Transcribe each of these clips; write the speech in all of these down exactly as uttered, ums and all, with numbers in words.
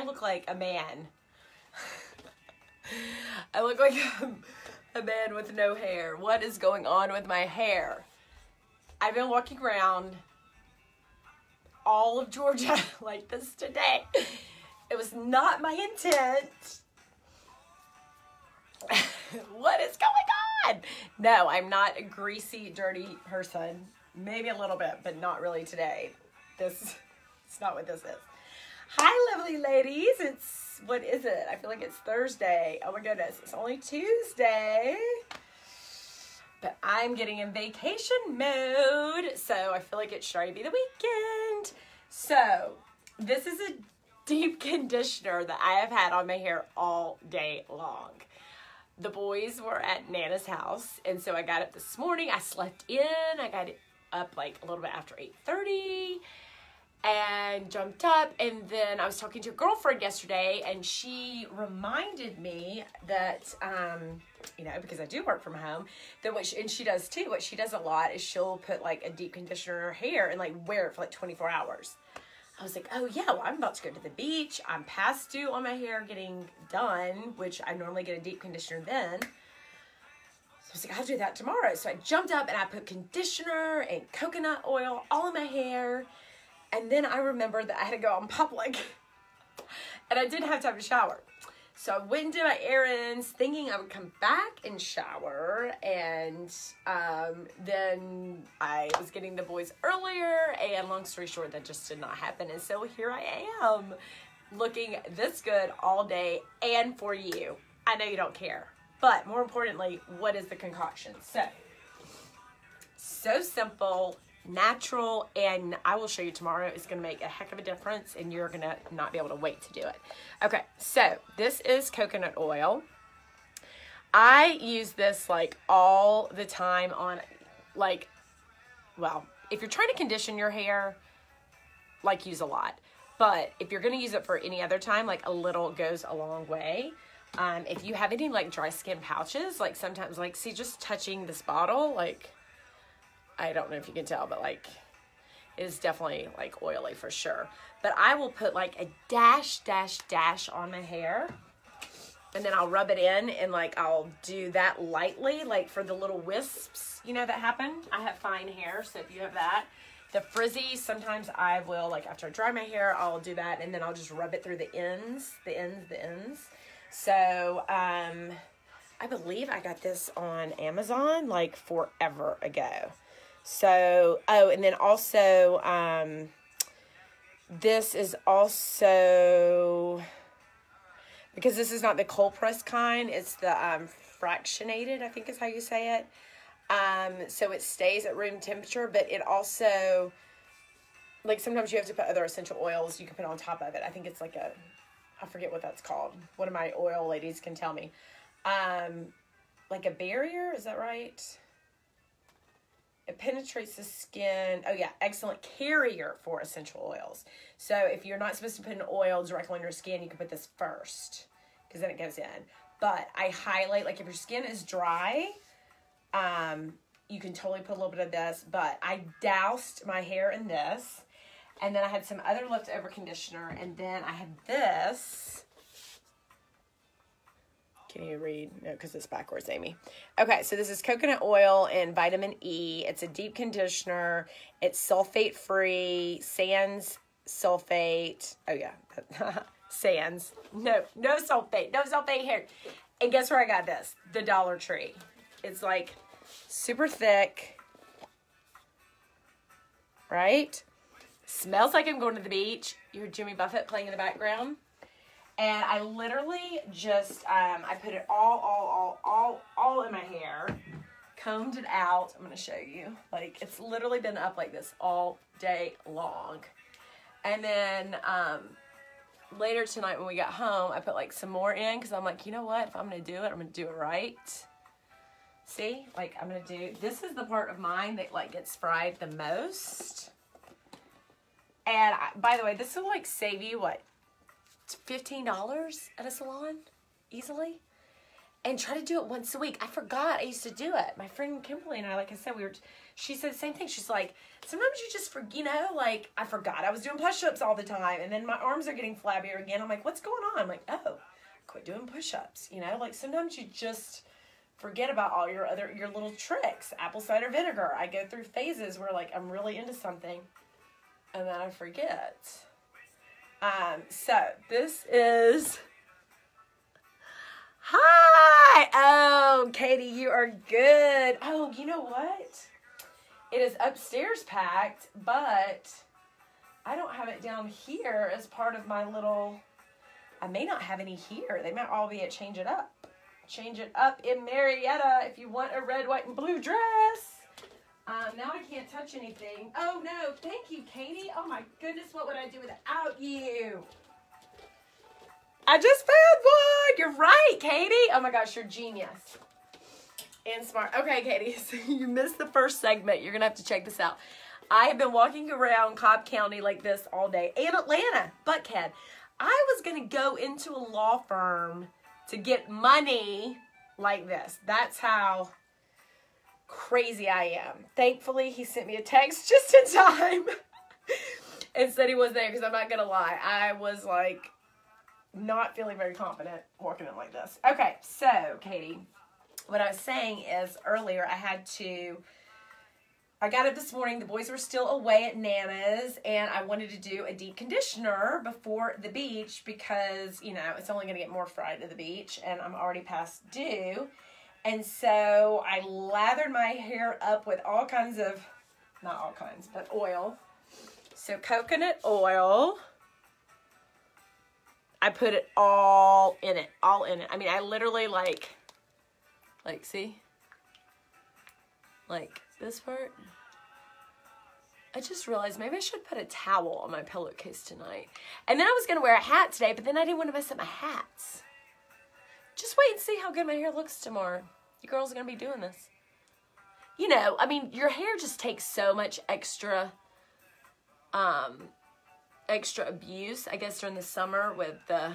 I look like a man. I look like a man with no hair. What is going on with my hair? I've been walking around all of Georgia like this today. It was not my intent. What is going on? No, I'm not a greasy, dirty person. Maybe a little bit, but not really today. This, it's not what this is. Hi, lovely ladies. It's, what is it? I feel like it's Thursday. Oh my goodness, it's only Tuesday. But I'm getting in vacation mode, so I feel like it should already be the weekend. So this is a deep conditioner that I have had on my hair all day long. The boys were at Nana's house, and so I got up this morning. I slept in. I got up like a little bit after eight thirty and jumped up, and then I was talking to a girlfriend yesterday, and she reminded me that, um, you know, because I do work from home, that what she, and she does too, what she does a lot is she'll put like a deep conditioner in her hair and like wear it for like twenty-four hours. I was like, oh yeah, well, I'm about to go to the beach. I'm past due on my hair getting done, which I normally get a deep conditioner then. So I was like, I'll do that tomorrow. So I jumped up and I put conditioner and coconut oil all in my hair. And then I remembered that I had to go out in public and I didn't have time to shower. So I went and did my errands thinking I would come back and shower. And um, then I was getting the boys earlier, and long story short, that just did not happen. And so here I am looking this good all day and for you. I know you don't care, but more importantly, what is the concoction? So, so simple. Natural, and I will show you tomorrow. It's going to make a heck of a difference, and you're going to not be able to wait to do it. Okay, so this is coconut oil. I use this like all the time on, like, well, if you're trying to condition your hair, like, use a lot. But if you're going to use it for any other time, like, a little goes a long way. Um, if you have any like dry skin pouches, like sometimes, like, see, just touching this bottle, like, I don't know if you can tell, but like, it is definitely like oily for sure. But I will put like a dash, dash, dash on my hair, and then I'll rub it in, and like, I'll do that lightly, like for the little wisps, you know, that happen. I have fine hair, so if you have that, the frizzy, sometimes I will, like, after I dry my hair, I'll do that, and then I'll just rub it through the ends, the ends, the ends. So, um, I believe I got this on Amazon like forever ago. So, oh, and then also, um, this is also, because this is not the cold press kind, it's the, um, fractionated, I think is how you say it. Um, so it stays at room temperature, but it also, like, sometimes you have to put other essential oils you can put on top of it. I think it's like a, I forget what that's called. One of my oil ladies can tell me. Um, like a barrier, is that right? It penetrates the skin. Oh yeah, excellent carrier for essential oils. So if you're not supposed to put an oil directly on your skin, you can put this first, because then it goes in. But I highlight, like, if your skin is dry, um, you can totally put a little bit of this. But I doused my hair in this, and then I had some other leftover conditioner, and then I had this. Can you read? No, because it's backwards, Amy. Okay, so this is coconut oil and vitamin E. It's a deep conditioner. It's sulfate-free, sans sulfate. Oh, yeah. Sans. No, no sulfate. No sulfate here. And guess where I got this? The Dollar Tree. It's, like, super thick, right? Smells like I'm going to the beach. You heard Jimmy Buffett playing in the background. And I literally just, um, I put it all, all, all, all, all in my hair, combed it out. I'm going to show you. Like, it's literally been up like this all day long. And then um, later tonight when we got home, I put like some more in, because I'm like, you know what? If I'm going to do it, I'm going to do it right. See? Like, I'm going to do, this is the part of mine that like gets fried the most. And I, by the way, this will like save you, what, fifteen dollars at a salon easily, and try to do it once a week. I forgot I used to do it. My friend Kimberly and I, like I said, we were she said the same thing. She's like, sometimes you just, for, you know, like, I forgot I was doing push-ups all the time, and then my arms are getting flabbier again. I'm like, what's going on? I'm like, oh, quit doing push-ups, you know? Like, sometimes you just forget about all your other, your little tricks. Apple cider vinegar. I go through phases where, like, I'm really into something, and then I forget. Um, so, this is... Hi! Oh, Katie, you are good. Oh, you know what? It is upstairs packed, but I don't have it down here as part of my little... I may not have any here. They might all be at Change It Up. Change It Up in Marietta if you want a red, white, and blue dress. Um, now I can't touch anything. Oh, no. Thank you, Katie. Oh, my goodness. What would I do without you? I just found one. You're right, Katie. Oh, my gosh. You're genius and smart. Okay, Katie. So you missed the first segment. You're going to have to check this out. I have been walking around Cobb County like this all day, and Atlanta, Buckhead. I was going to go into a law firm to get money like this. That's how crazy I am. Thankfully, he sent me a text just in time and said he was there, because I'm not going to lie. I was like... not feeling very confident walking in like this. Okay, so, Katie, what I was saying is earlier I had to, I got up this morning, the boys were still away at Nana's, and I wanted to do a deep conditioner before the beach because, you know, it's only going to get more fried at the beach, and I'm already past due, and so I lathered my hair up with all kinds of, not all kinds, but oil. So, coconut oil. I put it all in it, all in it. I mean, I literally like, like, see? Like this part. I just realized maybe I should put a towel on my pillowcase tonight. And then I was gonna wear a hat today, but then I didn't want to mess up my hats. Just wait and see how good my hair looks tomorrow. You girls are gonna be doing this. You know, I mean, your hair just takes so much extra, um, extra abuse, I guess, during the summer with the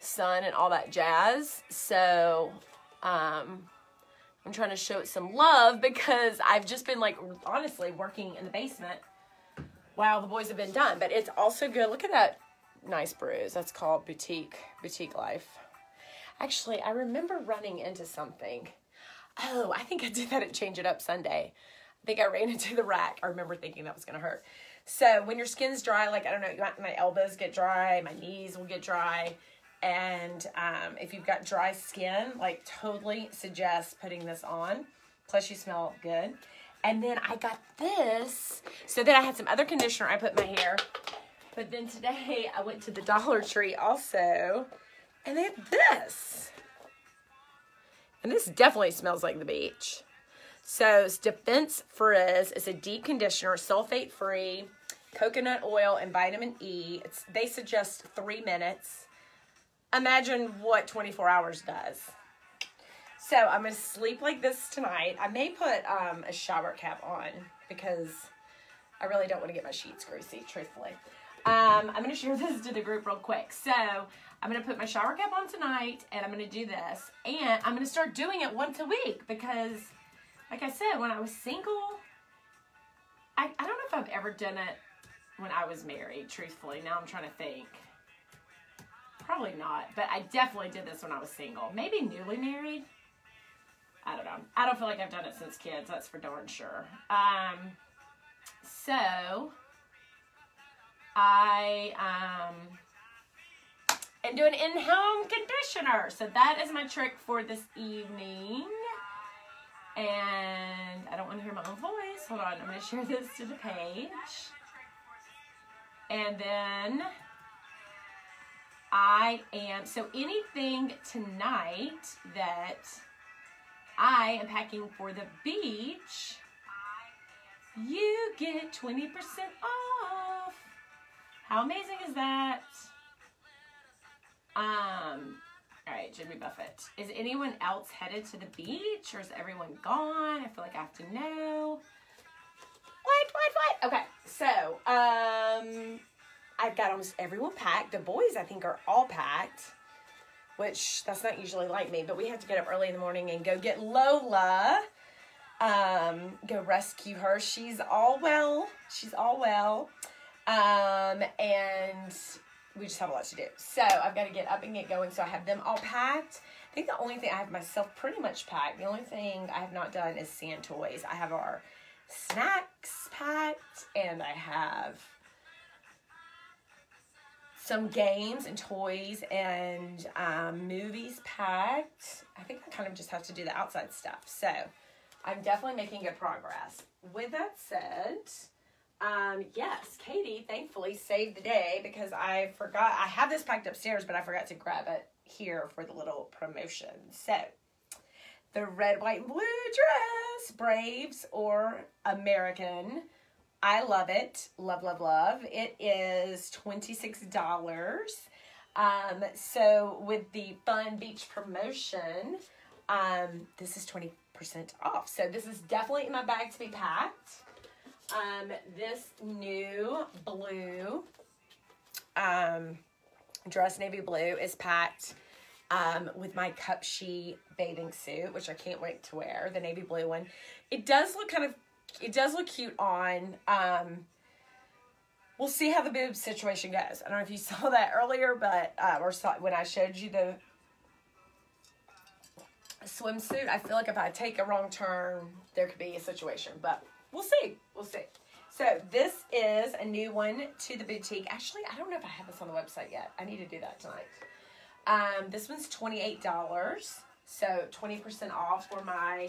sun and all that jazz. So um I'm trying to show it some love because I've just been, like, honestly working in the basement while the boys have been done. But it's also good. Look at that nice bruise. That's called boutique boutique life. Actually, I remember running into something. Oh, I think I did that at Change It Up Sunday. I think I ran into the rack. I remember thinking that was gonna hurt. So when your skin's dry, like, I don't know, my elbows get dry, my knees will get dry. And um, if you've got dry skin, like, totally suggest putting this on. Plus, you smell good. And then I got this. So then I had some other conditioner I put in my hair. But then today I went to the Dollar Tree also. And they have this. And this definitely smells like the beach. So it's Defense Frizz. It's a deep conditioner, sulfate-free, coconut oil, and vitamin E. It's, they suggest three minutes. Imagine what twenty-four hours does. So I'm going to sleep like this tonight. I may put um, a shower cap on because I really don't want to get my sheets greasy, truthfully. Um, I'm going to share this to the group real quick. So I'm going to put my shower cap on tonight, and I'm going to do this. And I'm going to start doing it once a week because... like I said, when I was single, I, I don't know if I've ever done it when I was married, truthfully. Now I'm trying to think. Probably not, but I definitely did this when I was single. Maybe newly married. I don't know. I don't feel like I've done it since kids. That's for darn sure. Um, so, I um, am doing in-home conditioner. So that is my trick for this evening. And I don't want to hear my own voice. Hold on. I'm going to share this to the page. And then I am, so anything tonight that I am packing for the beach, you get twenty percent off. How amazing is that? Um... All right, Jimmy Buffett. Is anyone else headed to the beach, or is everyone gone? I feel like I have to know. What, what, what? Okay, so um, I've got almost everyone packed. The boys, I think, are all packed, which that's not usually like me, but we have to get up early in the morning and go get Lola. Um, go rescue her. She's all well. She's all well. Um, and we just have a lot to do. So I've got to get up and get going. So I have them all packed. I think the only thing I have myself pretty much packed. The only thing I have not done is sand toys. I have our snacks packed, and I have some games and toys and um, movies packed. I think I kind of just have to do the outside stuff. So I'm definitely making good progress. With that said, um, yes, Katie thankfully saved the day because I forgot. I have this packed upstairs, but I forgot to grab it here for the little promotion. So the red, white, and blue dress, Braves or American. I love it. Love, love, love. It is twenty-six dollars. Um, so with the Fun Beach promotion, um, this is twenty percent off. So this is definitely in my bag to be packed. Um, this new blue um, dress, navy blue, is packed Um, with my Cupshe bathing suit, which I can't wait to wear, the navy blue one. It does look kind of, it does look cute on. Um, we'll see how the boob situation goes. I don't know if you saw that earlier, but, uh, or saw, when I showed you the swimsuit, I feel like if I take a wrong turn, there could be a situation, but we'll see, we'll see. So this is a new one to the boutique. Actually, I don't know if I have this on the website yet. I need to do that tonight. Um, this one's twenty-eight dollars, so twenty percent off for my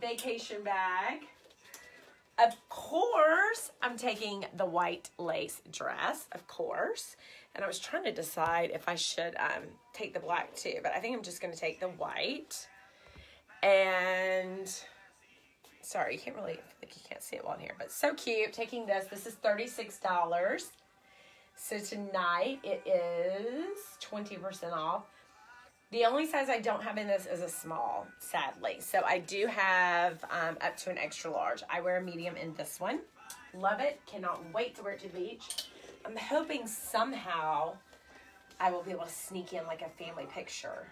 vacation bag. Of course, I'm taking the white lace dress, of course. And I was trying to decide if I should um, take the black too, but I think I'm just going to take the white. And, sorry, you can't really, I feel like you can't see it well in here, but so cute. Taking this, this is thirty-six dollars. So tonight it is twenty percent off. The only size I don't have in this is a small, sadly. So I do have um, up to an extra large. I wear a medium in this one. Love it. Cannot wait to wear it to the beach. I'm hoping somehow I will be able to sneak in like a family picture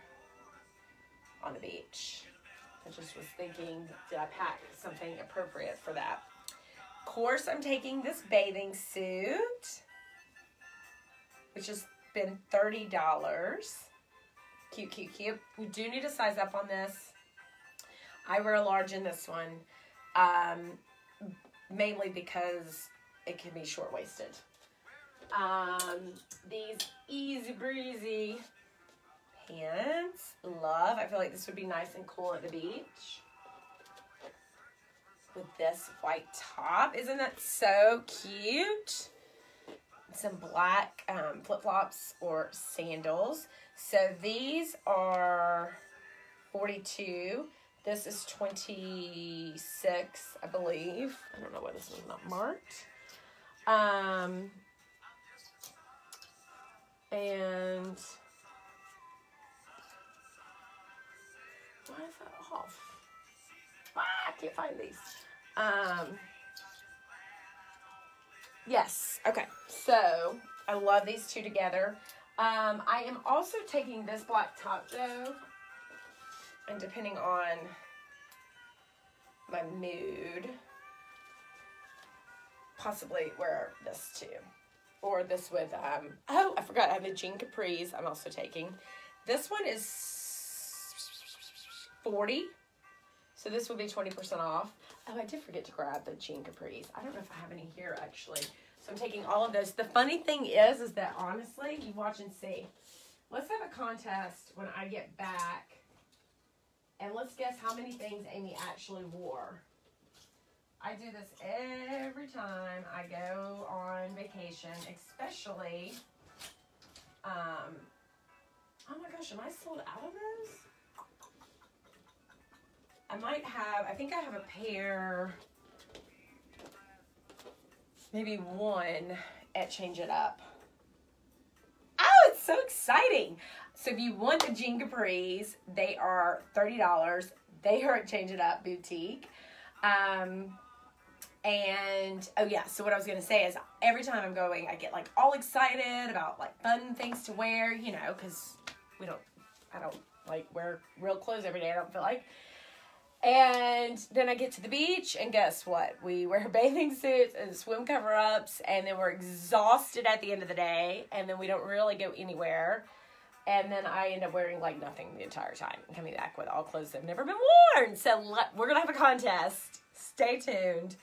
on the beach. I just was thinking, did I pack something appropriate for that? Of course, I'm taking this bathing suit, which has been thirty dollars. Cute, cute, cute. We do need to size up on this. I wear a large in this one, um, mainly because it can be short-waisted. Um, these easy breezy pants, love. I feel like this would be nice and cool at the beach with this white top. Isn't that so cute? Some black um, flip-flops or sandals. So these are forty-two dollars. This is twenty-six dollars, I believe. I don't know why this one's not marked. Um, and why is that off? Ah, I can't find these. Um, Yes. Okay. So I love these two together. Um, I am also taking this black top though, and depending on my mood, possibly wear this too, or this with, um, oh, I forgot. I have the jean capris. I'm also taking this one is forty. So this will be twenty percent off. Oh, I did forget to grab the jean capris. I don't know if I have any here, actually. So I'm taking all of those. The funny thing is, is that, honestly, you watch and see. Let's have a contest when I get back. And let's guess how many things Amy actually wore. I do this every time I go on vacation, especially. Um, oh, my gosh. Am I sold out of those? I might have, I think I have a pair, maybe one at Change It Up. Oh, it's so exciting. So if you want the jean capris, they are thirty dollars. They are at Change It Up boutique. Um, and, oh yeah, so what I was going to say is every time I'm going, I get like all excited about like fun things to wear, you know, because we don't, I don't like wear real clothes every day, I don't feel like. And then I get to the beach, and guess what? We wear bathing suits and swim cover-ups, and then we're exhausted at the end of the day, and then we don't really go anywhere. And then I end up wearing, like, nothing the entire time and coming back with all clothes that have never been worn. So let, we're going to have a contest. Stay tuned.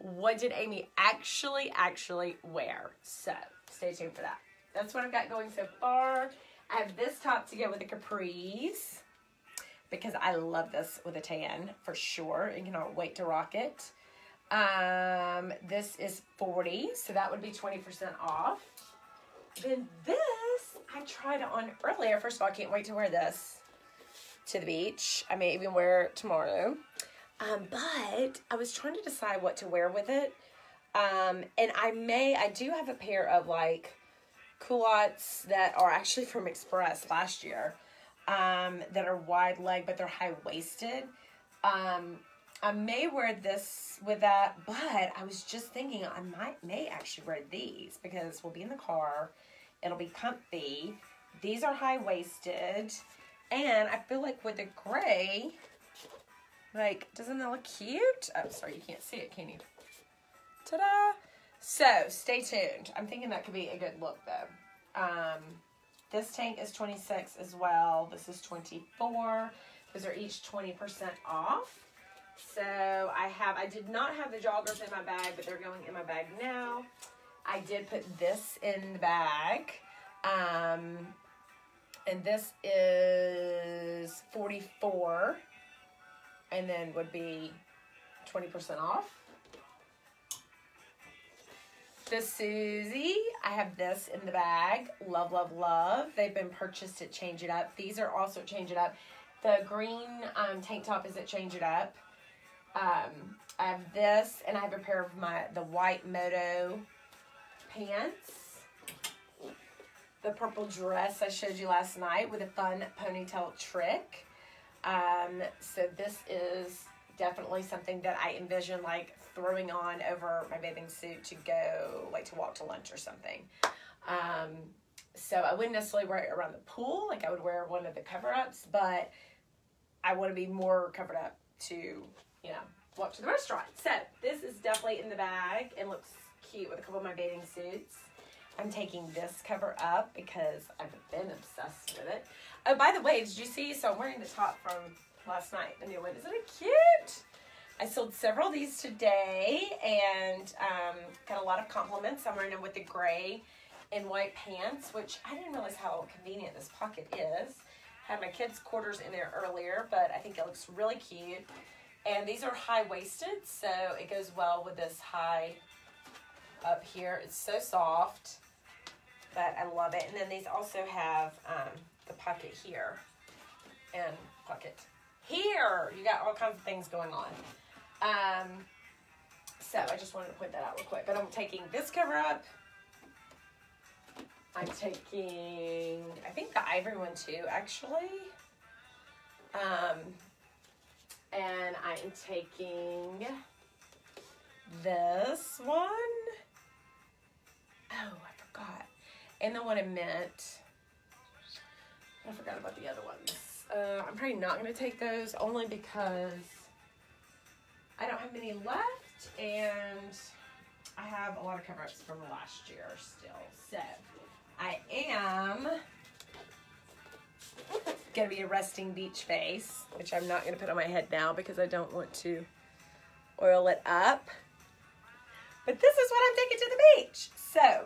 What did Amy actually, actually wear? So stay tuned for that. That's what I've got going so far. I have this top to go with the capris, because I love this with a tan for sure and cannot wait to rock it. Um, this is forty, so that would be twenty percent off. Then this I tried on earlier. First of all, I can't wait to wear this to the beach. I may even wear it tomorrow. Um, but I was trying to decide what to wear with it. Um, and I may, I do have a pair of like culottes that are actually from Express last year. Um, that are wide leg, but they're high-waisted. Um, I may wear this with that, but I was just thinking I might may actually wear these because we'll be in the car. It'll be comfy. These are high-waisted. And I feel like with the gray, like, doesn't that look cute? Oh, sorry, you can't see it, can you? Ta-da! So, stay tuned. I'm thinking that could be a good look, though. Um... This tank is twenty-six as well. This is twenty-four. Those are each twenty percent off. So I have, I did not have the joggers in my bag, but they're going in my bag now. I did put this in the bag. Um, and this is forty-four and then would be twenty percent off. This Susie, I have this in the bag. Love, love, love. They've been purchased at Change It Up. These are also at Change It Up. The green um, tank top is at Change It Up. Um, I have this, and I have a pair of my the white moto pants. The purple dress I showed you last night with a fun ponytail trick. Um, so this is definitely something that I envision like throwing on over my bathing suit to go like to walk to lunch or something. Um, so I wouldn't necessarily wear it around the pool. Like I would wear one of the cover-ups, but I want to be more covered up to, you know, walk to the restaurant. So this is definitely in the bag and looks cute with a couple of my bathing suits. I'm taking this cover up because I've been obsessed with it. Oh, by the way, did you see? So I'm wearing the top from last night, the new one. Isn't it cute? I sold several of these today and um, got a lot of compliments. I'm wearing them with the gray and white pants, which I didn't realize how convenient this pocket is. I had my kids' quarters in there earlier, but I think it looks really cute. And these are high-waisted, so it goes well with this high up here. It's so soft, but I love it. And then these also have um, the pocket here and pocket here. You got all kinds of things going on. Um, so I just wanted to point that out real quick. But I'm taking this cover up. I'm taking, I think the ivory one too, actually. Um, and I am taking this one. Oh, I forgot. And the one in mint. I forgot about the other ones. Uh, I'm probably not going to take those only because I don't have many left and I have a lot of cover-ups from last year still. So I am going to be a resting beach face, which I'm not going to put on my head now because I don't want to oil it up. But this is what I'm taking to the beach. So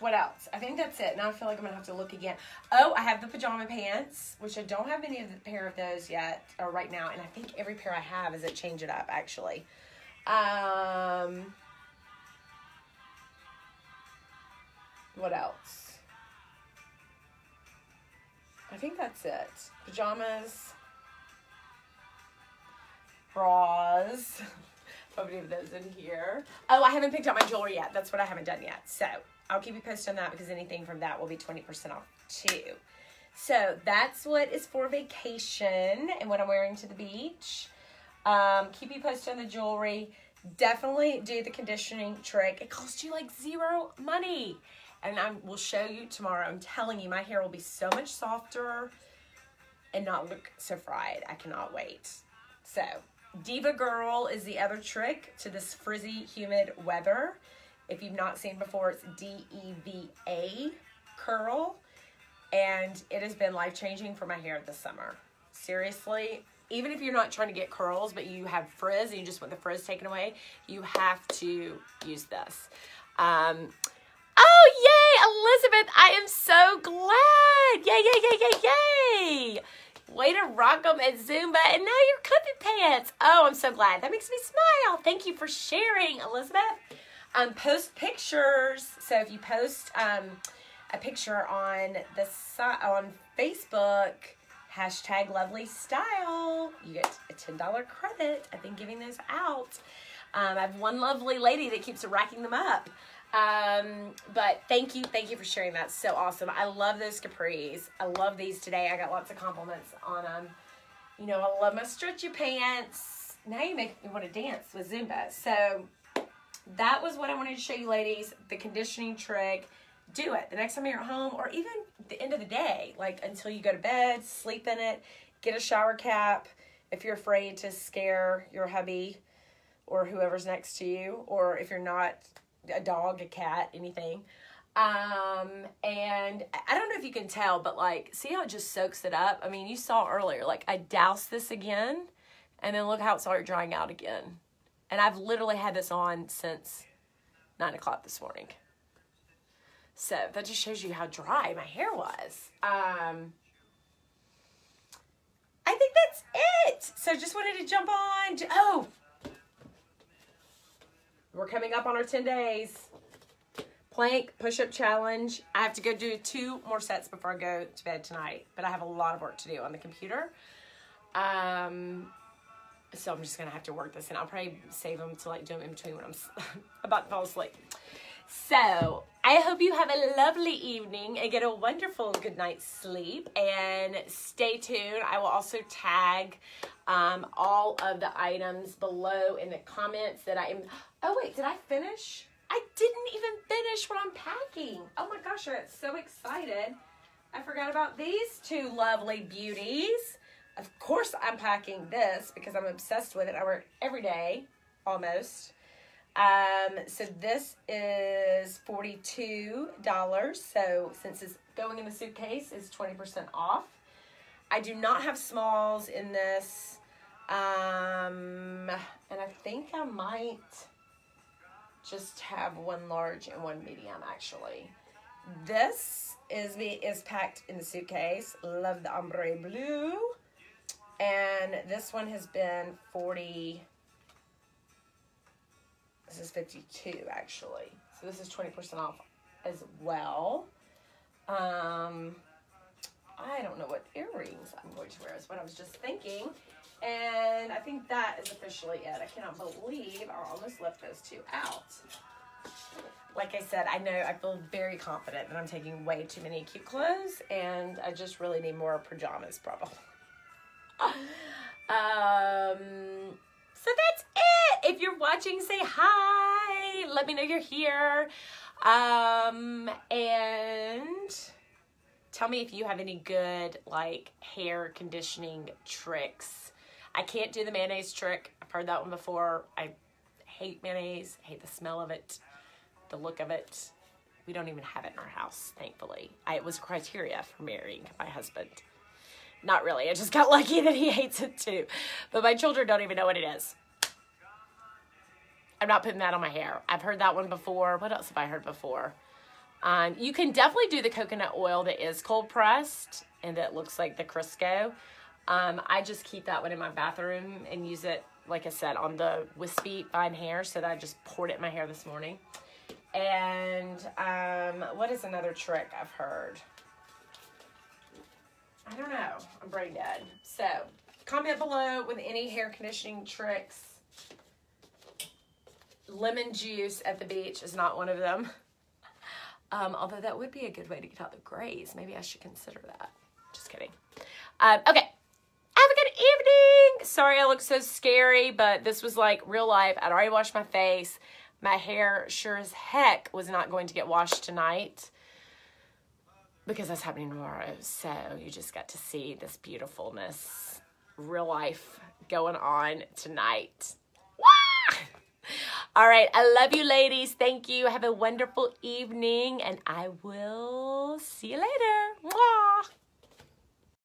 what else? I think that's it. Now I feel like I'm going to have to look again. Oh, I have the pajama pants, which I don't have any of the pair of those yet, or right now. And I think every pair I have is at Change It Up, actually. Um, what else? I think that's it. Pajamas. Bras. Probably have those in here. Oh, I haven't picked out my jewelry yet. That's what I haven't done yet. So I'll keep you posted on that because anything from that will be twenty percent off too. So that's what is for vacation and what I'm wearing to the beach. Um, keep you posted on the jewelry. Definitely do the conditioning trick. It costs you like zero money. And I will show you tomorrow. I'm telling you, my hair will be so much softer. and not look so fried. I cannot wait. So Deva Curl is the other trick to this frizzy, humid weather. If you've not seen before, it's D E V A Curl. And it has been life-changing for my hair this summer. Seriously, even if you're not trying to get curls, but you have frizz and you just want the frizz taken away, you have to use this. Um, oh, yay, Elizabeth, I am so glad. Yay, yay, yay, yay, yay. Way to rock them at Zumba, and now you're cuppy pants. Oh, I'm so glad. That makes me smile. Thank you for sharing, Elizabeth. Um, post pictures. So if you post um, a picture on the side on Facebook, hashtag lovely style, you get a ten dollar credit. I've been giving those out. Um, I have one lovely lady that keeps racking them up. Um, but thank you. Thank you for sharing. That's so awesome. I love those capris. I love these today. I got lots of compliments on them. You know, I love my stretchy pants. Now you make me want to dance with Zumba. So that was what I wanted to show you, ladies. The conditioning trick. Do it the next time you're at home, or even the end of the day, like until you go to bed, sleep in it, get a shower cap if you're afraid to scare your hubby or whoever's next to you, or if you're not a dog, a cat, anything. Um, and I don't know if you can tell, but like, see how it just soaks it up? I mean, you saw earlier, like I doused this again, and then look how it started drying out again. And I've literally had this on since nine o'clock this morning. So that just shows you how dry my hair was. Um, I think that's it. So just wanted to jump on. Oh, we're coming up on our ten days. Plank push-up challenge. I have to go do two more sets before I go to bed tonight, but I have a lot of work to do on the computer. Um, so I'm just gonna have to work this in. I'll probably save them to like do them in between when I'm about to fall asleep. So I hope you have a lovely evening and get a wonderful good night's sleep, and stay tuned. I will also tag um, all of the items below in the comments that I am. Oh wait, did I finish? I didn't even finish what I'm packing. Oh my gosh, I'm so excited. I forgot about these two lovely beauties. Of course I'm packing this because I'm obsessed with it. I wear it every day, almost. Um, so this is forty-two dollars, so since it's going in the suitcase, it's twenty percent off. I do not have smalls in this, um, and I think I might just have one large and one medium, actually. This is, is packed in the suitcase. Love the ombre blue, and this one has been forty dollars. This is fifty-two actually. So this is twenty percent off as well. Um, I don't know what earrings I'm going to wear is what I was just thinking. And I think that is officially it. I cannot believe I almost left those two out. Like I said, I know I feel very confident that I'm taking way too many cute clothes, and I just really need more pajamas probably. um, so that's it. If you're watching, say hi. Let me know you're here. Um, and tell me if you have any good, like, hair conditioning tricks. I can't do the mayonnaise trick. I've heard that one before. I hate mayonnaise. I hate the smell of it, the look of it. We don't even have it in our house, thankfully. I, it was criteria for marrying my husband. Not really. I just got lucky that he hates it too. But my children don't even know what it is. I'm not putting that on my hair. I've heard that one before. What else have I heard before? Um, you can definitely do the coconut oil that is cold pressed and that looks like the Crisco. Um, I just keep that one in my bathroom and use it, like I said, on the wispy fine hair, so that I just poured it in my hair this morning. And um, what is another trick I've heard? I don't know. I'm brain dead. So comment below with any hair conditioning tricks. Lemon juice at the beach is not one of them. Um, although that would be a good way to get out the grays. Maybe I should consider that. Just kidding. Um, okay. Have a good evening. Sorry I look so scary, but this was like real life. I'd already washed my face. My hair sure as heck was not going to get washed tonight. because that's happening tomorrow. So you just got to see this beautifulness, real life going on tonight. All right. I love you, ladies. Thank you. Have a wonderful evening, and I will see you later.